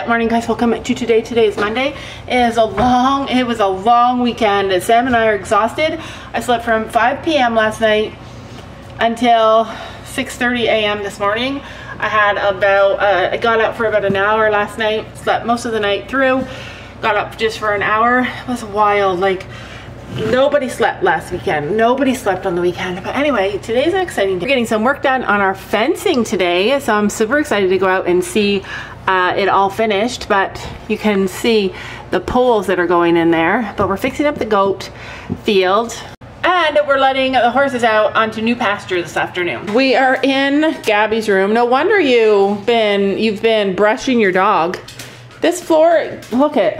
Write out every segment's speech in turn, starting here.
Good morning, guys. Welcome to today. Today is Monday. It was a long weekend. Sam and I are exhausted. I slept from 5 p.m. last night until 6:30 a.m. this morning. I got up for about an hour last night, slept most of the night through, got up just for an hour. It was wild. Like, nobody slept last weekend. Nobody slept on the weekend. But anyway, today's an exciting day. We're getting some work done on our fencing today, so I'm super excited to go out and see it all finished. But you can see the poles that are going in there. But we're fixing up the goat field. And we're letting the horses out onto new pasture this afternoon. We are in Gabby's room. No wonder you've been brushing your dog. This floor, look at,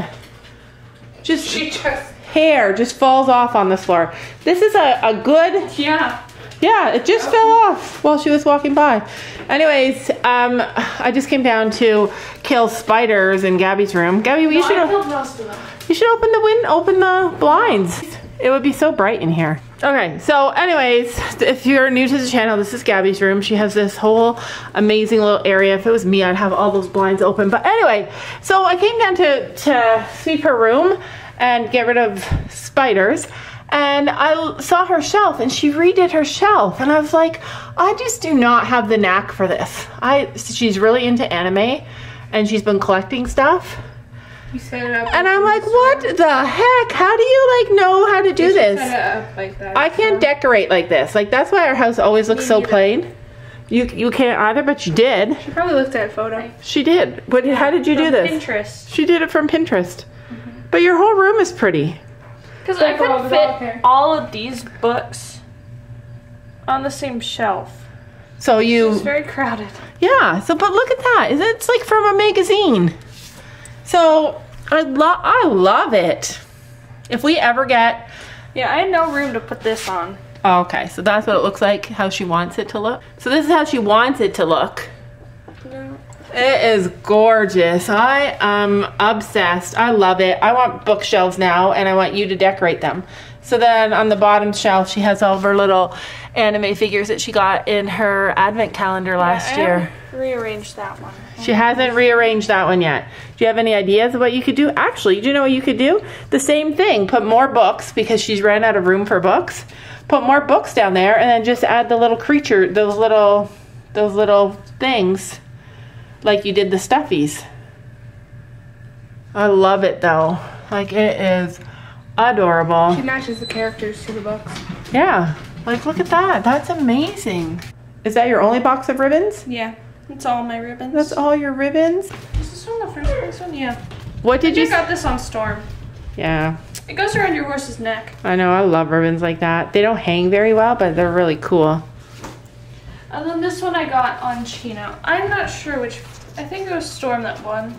hair just falls off on this floor. This is a good, yeah, it just fell off while she was walking by. Anyways, I just came down to kill spiders in Gabby's room. Gabby, you should open the blinds. It would be so bright in here. Okay, so anyways, if you're new to the channel, this is Gabby's room. She has this whole amazing little area. If it was me, I'd have all those blinds open. But anyway, so I came down to sweep her room and get rid of spiders. And I saw her shelf and she redid her shelf. And I was like, I just do not have the knack for this. She's really into anime and she's been collecting stuff. You set it up, and I'm like, what the heck? How do you know how to do this? Set it up like that. I can't decorate like this. Like, that's why our house always looks so plain. You can't either, but you did. She probably looked at a photo. She did. But how did you do this? Pinterest. She did it from Pinterest. Mm-hmm. But your whole room is pretty. Because I couldn't fit all of these books on the same shelf. So it's very crowded. Yeah. So, but look at that. It's like from a magazine. So I love it. If we ever get, I had no room to put this on. Oh, okay, so that's what it looks like, how she wants it to look. So this is how she wants it to look. Yeah. It is gorgeous. I am obsessed. I love it. I want bookshelves now, and I want you to decorate them. So then on the bottom shelf, she has all of her little anime figures that she got in her advent calendar last year. Rearrange that one. She hasn't rearranged that one yet. Do you have any ideas of what you could do? Actually, do you know what you could do? The same thing. Put more books, because she's ran out of room for books. Put more books down there, and then just add the little creature, those little things, like you did the stuffies. I love it though. Like, it is adorable. She matches the characters to the books. Yeah. Like, look at that. That's amazing. Is that your only box of ribbons? Yeah. That's all my ribbons. That's all your ribbons? Is this one the first one? Yeah. What did you got this on Storm. Yeah. It goes around your horse's neck. I know. I love ribbons like that. They don't hang very well, but they're really cool. And then this one I got on Chino. I'm not sure which. I think it was Storm that won.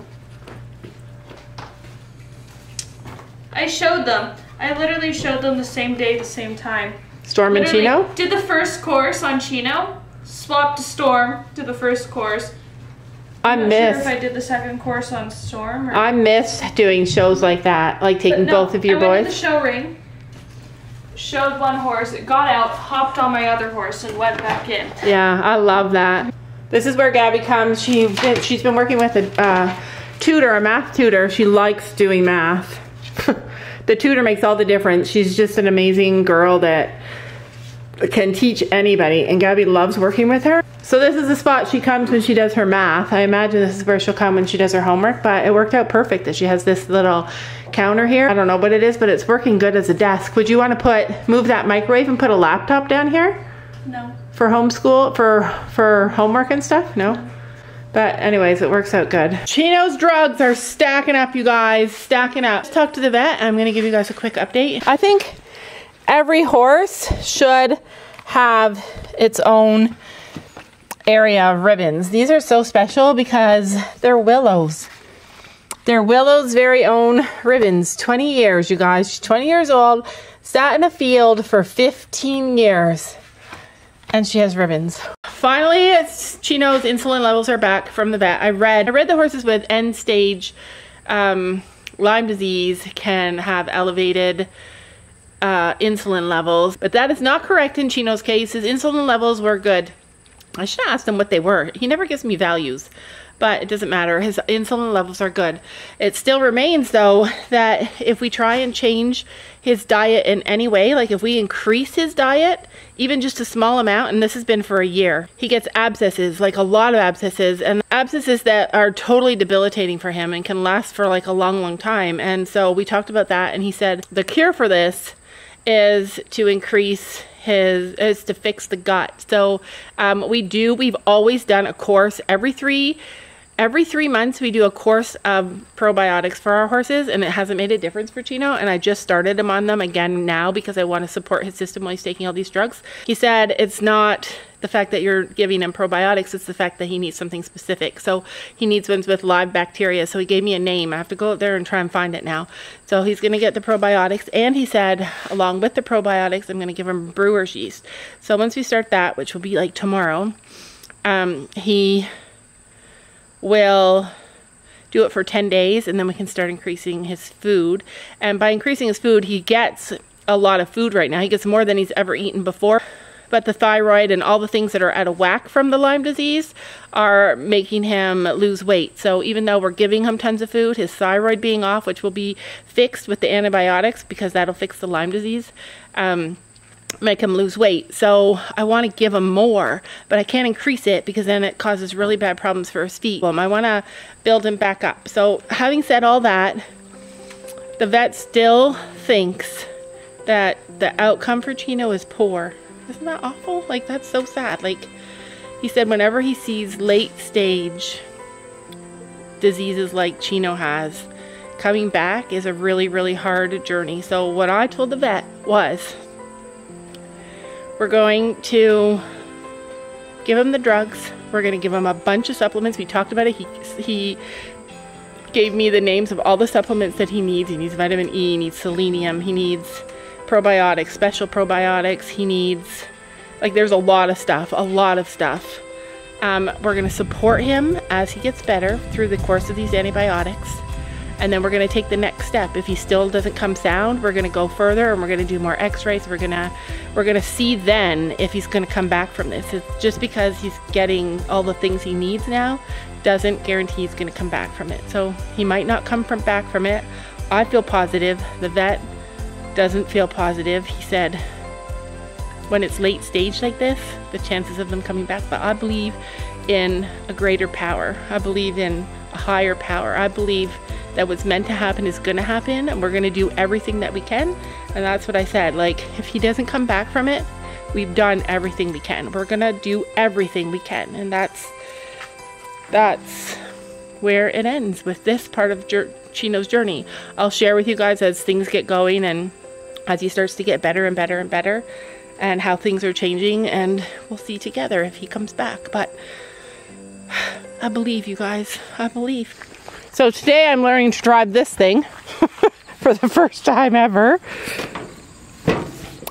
I showed them. I literally showed them the same day, the same time. Storm and Chino? Did the first course on Chino. Swapped to Storm, did the first course. I'm not sure if I did the second course on Storm. Or I miss doing shows like that, like taking both of your boys. I went to the show ring, showed one horse, it got out, hopped on my other horse, and went back in. Yeah, I love that. This is where Gabby comes. She's been working with a math tutor. She likes doing math. The tutor makes all the difference. She's just an amazing girl that can teach anybody, and Gabby loves working with her. So this is the spot she comes when she does her math. I imagine this is where she'll come when she does her homework, but it worked out perfect that she has this little counter here. I don't know what it is, but it's working good as a desk. Would you want to move that microwave and put a laptop down here? No. For homeschool, for homework and stuff? No. But anyways, it works out good. Chino's drugs are stacking up, you guys, stacking up. Let's talk to the vet. I'm gonna give you guys a quick update. I think every horse should have its own area of ribbons. These are so special because they're Willow's. They're Willow's very own ribbons. 20 years, you guys. She's 20 years old, sat in a field for 15 years, and she has ribbons. Finally, Chino's insulin levels are back from the vet. I read the horses with end-stage Lyme disease can have elevated insulin levels, but that is not correct in Chino's case. His insulin levels were good. I should have asked him what they were. He never gives me values. but it doesn't matter. His insulin levels are good. It still remains, though, that if we try and change his diet in any way, like if we increase his diet, even just a small amount, and this has been for a year, he gets abscesses, like a lot of abscesses, and abscesses that are totally debilitating for him and can last for like a long, long time. And so we talked about that, and he said the cure for this is to increase is to fix the gut. So we've always done a course every three months. We do a course of probiotics for our horses, and it hasn't made a difference for Chino. And I just started him on them again now because I want to support his system while he's taking all these drugs. He said it's not the fact that you're giving him probiotics, it's the fact that he needs something specific. So he needs ones with live bacteria. So he gave me a name. I have to go out there and try and find it now. So he's going to get the probiotics. And he said, along with the probiotics, I'm going to give him brewer's yeast. So once we start that, which will be like tomorrow, he will do it for 10 days, and then we can start increasing his food. And by increasing his food, he gets a lot of food right now. He gets more than he's ever eaten before. But the thyroid and all the things that are out of whack from the Lyme disease are making him lose weight. So even though we're giving him tons of food, his thyroid being off, which will be fixed with the antibiotics because that'll fix the Lyme disease, make him lose weight. So I want to give him more, but I can't increase it because then it causes really bad problems for his feet. I want to build him back up. So having said all that, the vet still thinks that the outcome for Chino is poor. Isn't that awful? Like, that's so sad. Like, he said whenever he sees late stage diseases like Chino has, coming back is a really, really hard journey. So what I told the vet was, we're going to give him the drugs. We're going to give him a bunch of supplements. We talked about it. He gave me the names of all the supplements that he needs. He needs vitamin E, he needs selenium, he needs probiotics, special probiotics. He needs, like, there's a lot of stuff. We're going to support him as he gets better through the course of these antibiotics. And then we're going to take the next step. If he still doesn't come sound, we're going to go further, and we're going to do more x-rays. We're going to see then if he's going to come back from this. It's just because he's getting all the things he needs now doesn't guarantee he's going to come back from it. So he might not come back from it. I feel positive. The vet doesn't feel positive. He said when it's late stage like this, the chances of them coming back, but I believe in a greater power. I believe in a higher power. I believe that what's meant to happen is going to happen, and we're going to do everything that we can. And that's what I said, like, if he doesn't come back from it, we've done everything we can. We're going to do everything we can. And that's where it ends with this part of Chino's journey. I'll share with you guys as things get going and as he starts to get better and better and better, and how things are changing, and we'll see together if he comes back. But I believe, you guys, I believe. So today I'm learning to drive this thing for the first time ever.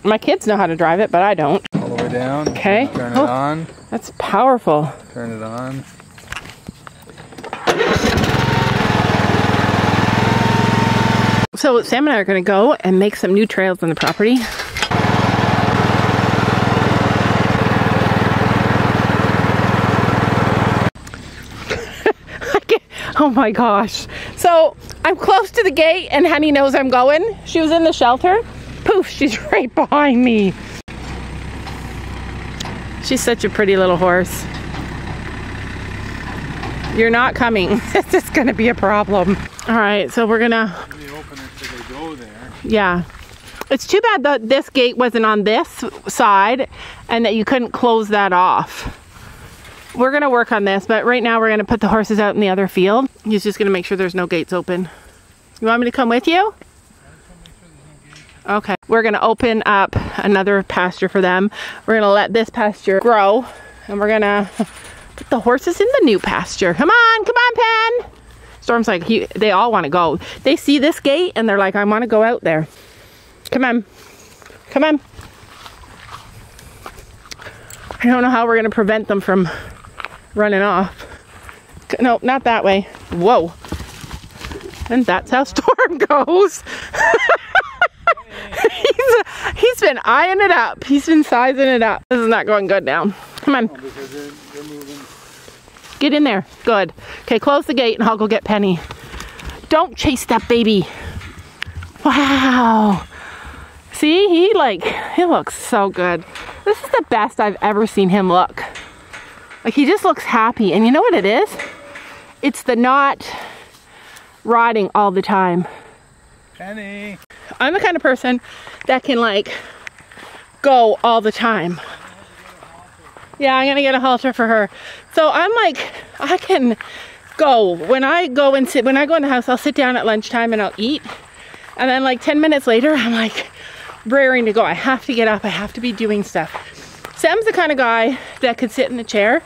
My kids know how to drive it, but I don't. All the way down. Okay. Turn it on. That's powerful. Turn it on. So Sam and I are going to go and make some new trails on the property. Oh my gosh. So I'm close to the gate, and Honey knows I'm going. She was in the shelter. Poof, she's right behind me. She's such a pretty little horse. You're not coming. This is going to be a problem. All right, so we're going to... Yeah, it's too bad that this gate wasn't on this side and that you couldn't close that off. We're going to work on this, but right now we're going to put the horses out in the other field. He's just going to make sure there's no gates open. You want me to come with you? Okay, we're going to open up another pasture for them. We're going to let this pasture grow, and we're going to put the horses in the new pasture. Come on, come on, Pen. Storm's like, they all want to go. They see this gate and they're like, I want to go out there. Come on. Come on. I don't know how we're going to prevent them from running off. No, not that way. Whoa. And that's how Storm goes. He's been eyeing it up. He's been sizing it up. This is not going good now. Come on. Get in there. Good. Okay, close the gate and I'll go get Penny. Don't chase that baby. Wow. See, he looks so good. This is the best I've ever seen him look. Like, he just looks happy. And you know what it is? It's the not rotting all the time. Penny. I'm the kind of person that can, like, go all the time. Yeah, I'm gonna get a halter for her. So I'm like, I can go. When I go in the house, I'll sit down at lunchtime and I'll eat. And then like 10 minutes later, I'm like raring to go. I have to get up, I have to be doing stuff. Sam's the kind of guy that could sit in the chair.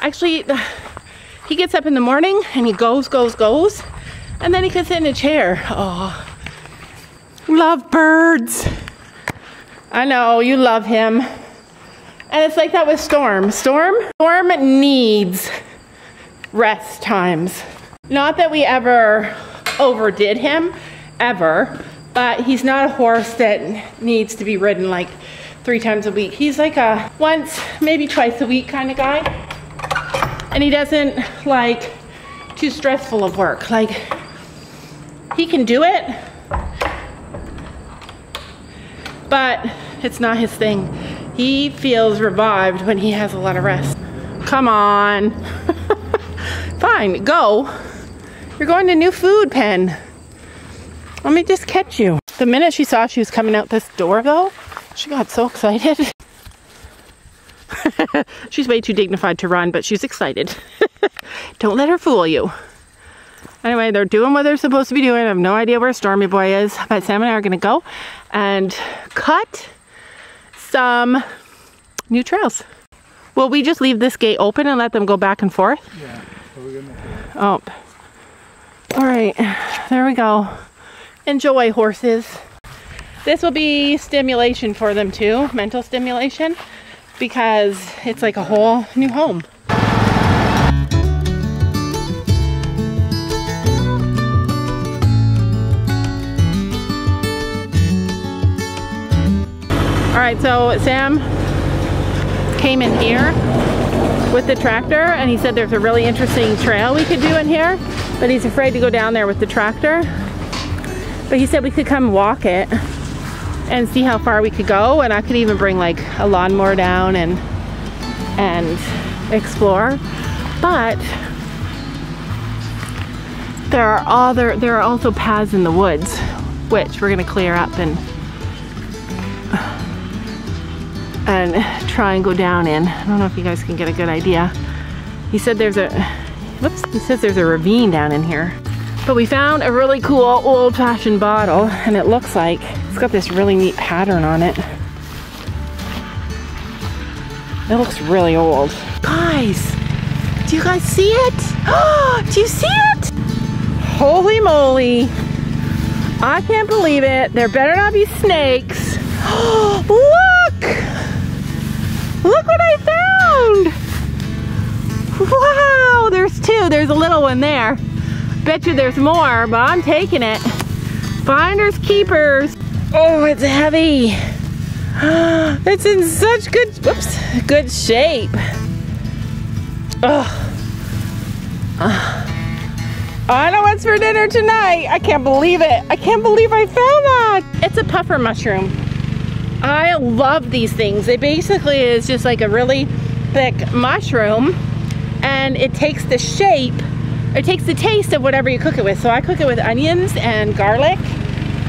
Actually, he gets up in the morning and he goes. And then he could sit in a chair. Oh, love birds. I know, you love him. And it's like that with Storm. Storm needs rest times. Not that we ever overdid him, ever, but he's not a horse that needs to be ridden like 3 times a week. He's like a once, maybe twice a week kind of guy. And he doesn't like too stressful of work. Like, he can do it, but it's not his thing. He feels revived when he has a lot of rest. Come on. Fine, go. You're going to new food, Pen. Let me just catch you. The minute she saw she was coming out this door though, she got so excited. She's way too dignified to run, but she's excited. Don't let her fool you. Anyway, they're doing what they're supposed to be doing. I have no idea where Stormy Boy is, but Sam and I are gonna go and cut some new trails. Will we just leave this gate open and let them go back and forth? Yeah. Oh. All right. There we go. Enjoy, horses. This will be stimulation for them too, mental stimulation, because it's like a whole new home. All right, so Sam came in here with the tractor and he said there's a really interesting trail we could do in here, but he's afraid to go down there with the tractor. But he said we could come walk it and see how far we could go, and I could even bring like a lawnmower down and explore. But there are also paths in the woods, which we're gonna clear up and try and go down in. I don't know if you guys can get a good idea. He said there's a, whoops, he says there's a ravine down in here. But we found a really cool old-fashioned bottle, and it looks like it's got this really neat pattern on it. It looks really old. Guys, do you guys see it? Oh, do you see it? Holy moly. I can't believe it. There better not be snakes. Oh, look! Look what I found! Wow, there's two. There's a little one there. Bet you there's more, but I'm taking it. Finders keepers. Oh, it's heavy. It's in such good, whoops, good shape. Oh. I know what's for dinner tonight. I can't believe it. I can't believe I found that. It's a puffer mushroom. I love these things. It basically is just like a really thick mushroom, and it takes the shape, it takes the taste of whatever you cook it with. So I cook it with onions and garlic,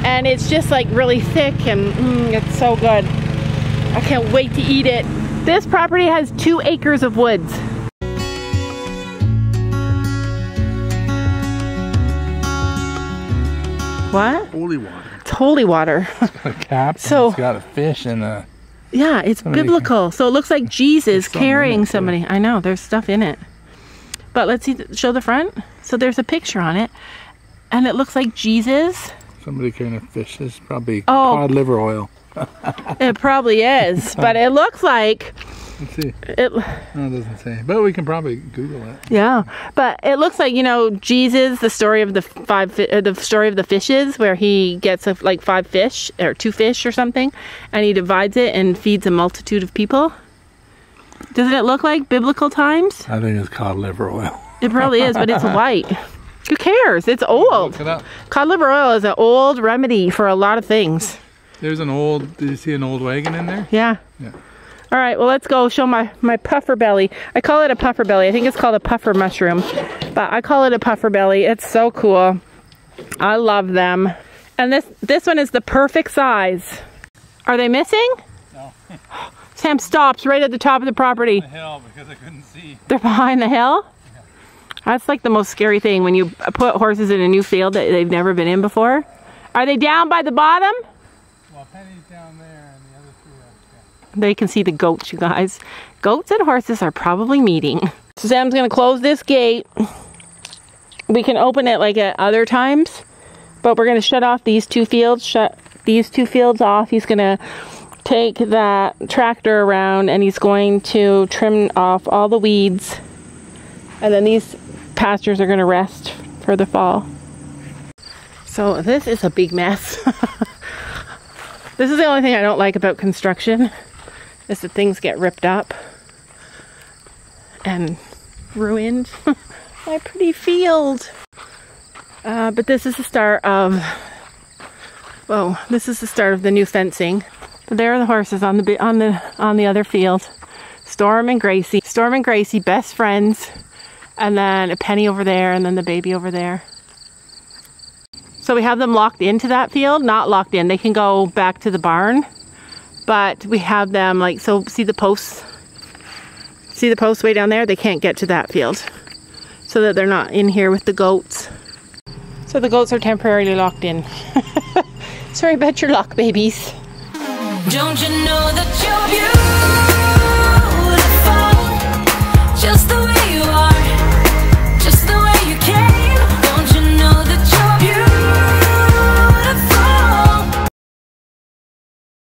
and it's just like really thick, and it's so good. I can't wait to eat it. This property has 2 acres of woods. What? Holy water. It's holy water. It's got a cap, so, it's got a fish and a... Yeah, it's biblical. So it looks like Jesus carrying somebody. I know, there's stuff in it. But let's see, show the front. So there's a picture on it. And it looks like Jesus. Somebody carrying a fish. This is probably cod liver oil. It probably is, but it looks like... Let's see. No, it doesn't say. But we can probably Google it. Yeah, but it looks like, you know, Jesus, the story of the fishes, where he gets like 5 fish or 2 fish or something, and he divides it and feeds a multitude of people. Doesn't it look like biblical times? I think it's cod liver oil. It probably is, but it's white. Who cares? It's old. Look it up. Cod liver oil is an old remedy for a lot of things. There's an old, did you see an old wagon in there? Yeah. Yeah. All right, well, let's go show my puffer belly. I call it a puffer belly. I think it's called a puffer mushroom, but I call it a puffer belly. It's so cool. I love them. And this one is the perfect size. Are they missing? No. Sam stops right at the top of the property. They're behind the hill because I couldn't see. They're behind the hill? Yeah. That's like the most scary thing when you put horses in a new field that they've never been in before. Are they down by the bottom? Well, Penny's down there and the other two are down. They can see the goats, you guys. Goats and horses are probably meeting. So Sam's going to close this gate. We can open it like at other times, but we're going to shut off these two fields, shut these two fields off. He's going to take that tractor around and he's going to trim off all the weeds. And then these pastures are going to rest for the fall. So this is a big mess. This is the only thing I don't like about construction, is that things get ripped up and ruined. My pretty field. But this is the start of, whoa, this is the start of the new fencing. But there are the horses on the other field. Storm and Gracie. Storm and Gracie, best friends. And then a Penny over there, and then the baby over there. So we have them locked into that field, not locked in. They can go back to the barn, but we have them like, so see the posts? See the posts way down there? They can't get to that field, so that they're not in here with the goats. So the goats are temporarily locked in. Sorry about your luck, babies. Don't you know that